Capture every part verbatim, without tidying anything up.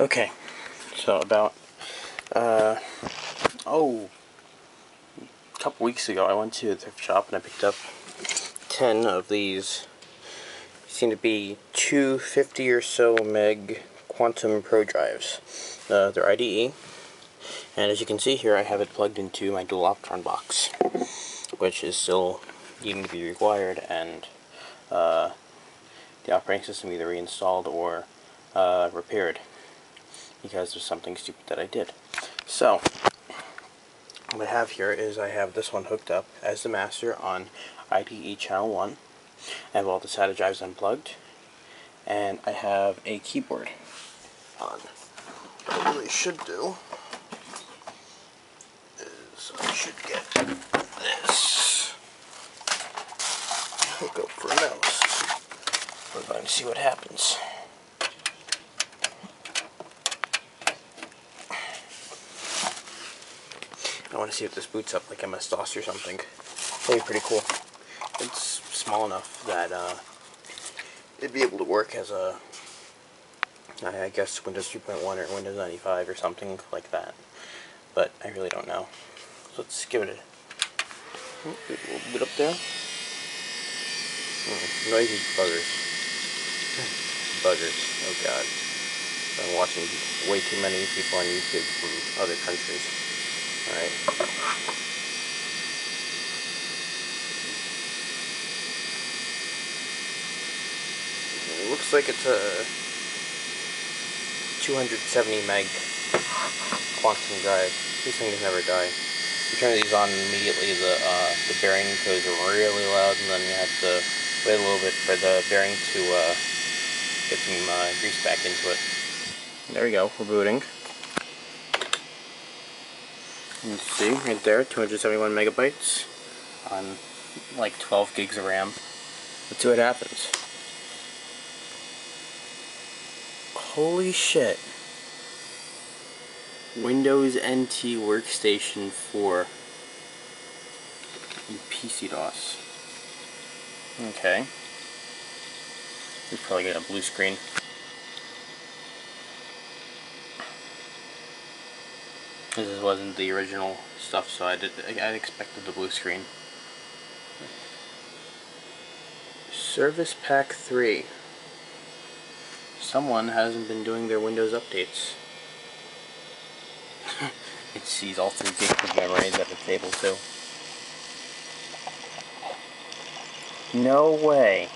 Okay, so about uh, oh, a couple weeks ago I went to the thrift shop and I picked up ten of these. Seem to be two fifty or so meg Quantum ProDrives. Uh, they're I D E, and as you can see here, I have it plugged into my Dual Opteron box, which is still needing to be rewired, and uh, the operating system either reinstalled or uh, repaired because there's something stupid that I did. So what I have here is I have this one hooked up as the master on I D E channel one. I have all the SATA drives unplugged, and I have a keyboard on. What I really should do is I should get this hook up for a mouse. We're going to see what happens. I want to see if this boots up like M S DOS or something. That'd be pretty cool. It's small enough that uh, it'd be able to work as a, I guess, Windows three point one or Windows ninety-five or something like that, but I really don't know. So let's give it a, oh, a little bit up there. Mm, noisy buggers. Buggers, oh god. I'm watching way too many people on YouTube from other countries. Alright. It looks like it's a two hundred seventy meg Quantum drive. These things never die. You turn these on immediately, the uh, the bearing goes really loud, and then you have to wait a little bit for the bearing to uh, get some uh, grease back into it. There we go. We're booting. You can see right there, two hundred seventy-one megabytes on like twelve gigs of RAM. Let's see what happens. Holy shit. Windows N T Workstation four and P C DOS. Okay. We probably get a blue screen. This wasn't the original stuff, so I did, I expected the blue screen. Service Pack three. Someone hasn't been doing their Windows updates. It sees all three gigs of memory that it's able to. No way.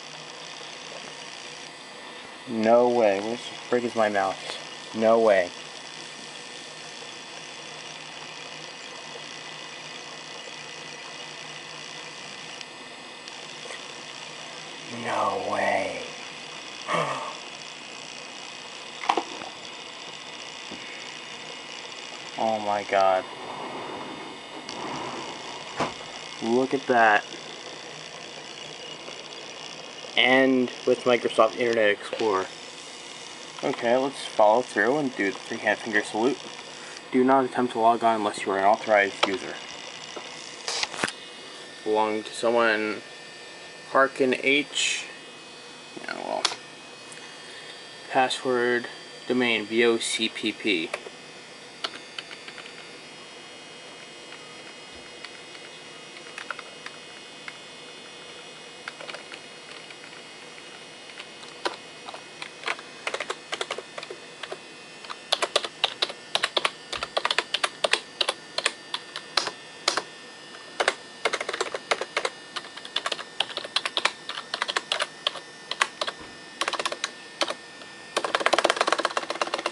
No way. Where the frick is my mouse? No way. No way. Oh my god. Look at that. And with Microsoft Internet Explorer. Okay, let's follow through and do the three hand finger salute. Do not attempt to log on unless you are an authorized user. Belong to someone. Harkin H. Yeah, well. Password domain V O C P P.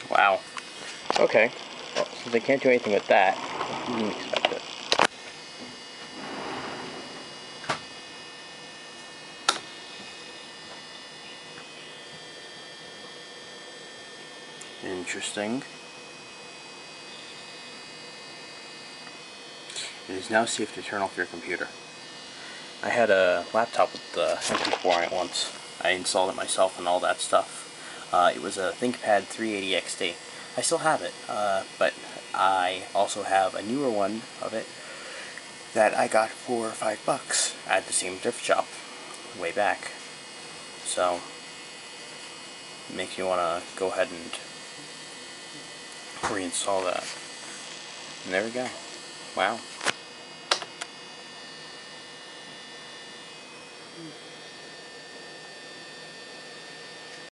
Wow. Okay. Well, since I can't do anything with that, I didn't expect it. Interesting. It is now safe to turn off your computer. I had a laptop with the N T four on it once. I installed it myself and all that stuff. Uh, it was a ThinkPad three eighty X D. I still have it, uh, but I also have a newer one of it that I got for five bucks at the same thrift shop way back. So, it makes me want to go ahead and reinstall that. And there we go. Wow.